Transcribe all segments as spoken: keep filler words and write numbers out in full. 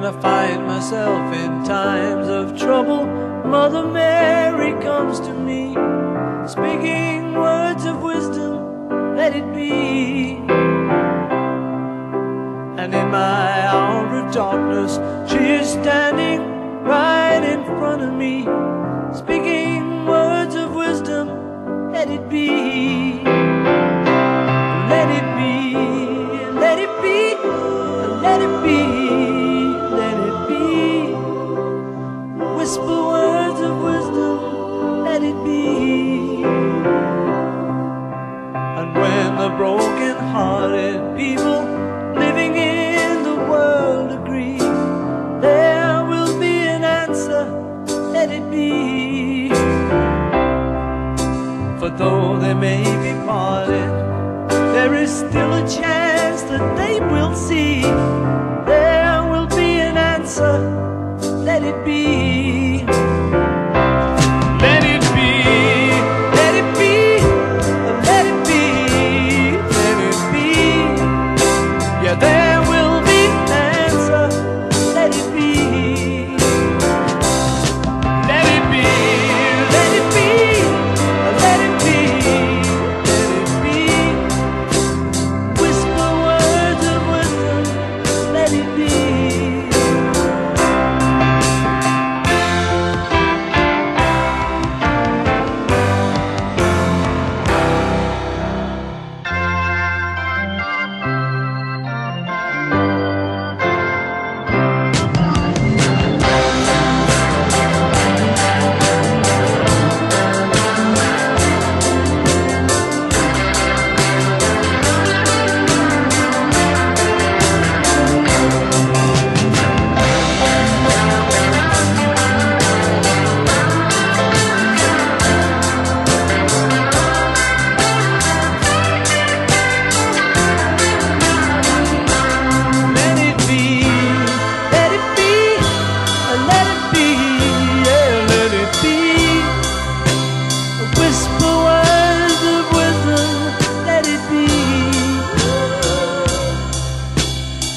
When I find myself in times of trouble, Mother Mary comes to me, speaking words of wisdom, let it be. And in my hour of darkness, she is standing right in front of me, speaking words of wisdom, let it be. Let it be, let it be, let it be, let it be. Whisper words of wisdom, let it be. And when the broken-hearted people living in the world agree, there will be an answer, let it be. For though they may be parted, there is still a chance that they will see. There will be an answer, let it be. Let it be, let it be, let it be, let it be. Yeah, there will be an answer, let it be. Let it be, let it be, let it be, let it be.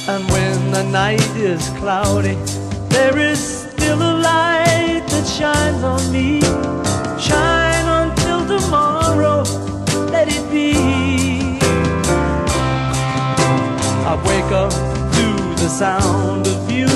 And when the night is cloudy, there is still a light that shines on me. Shine until tomorrow, let it be. I wake up to the sound of you,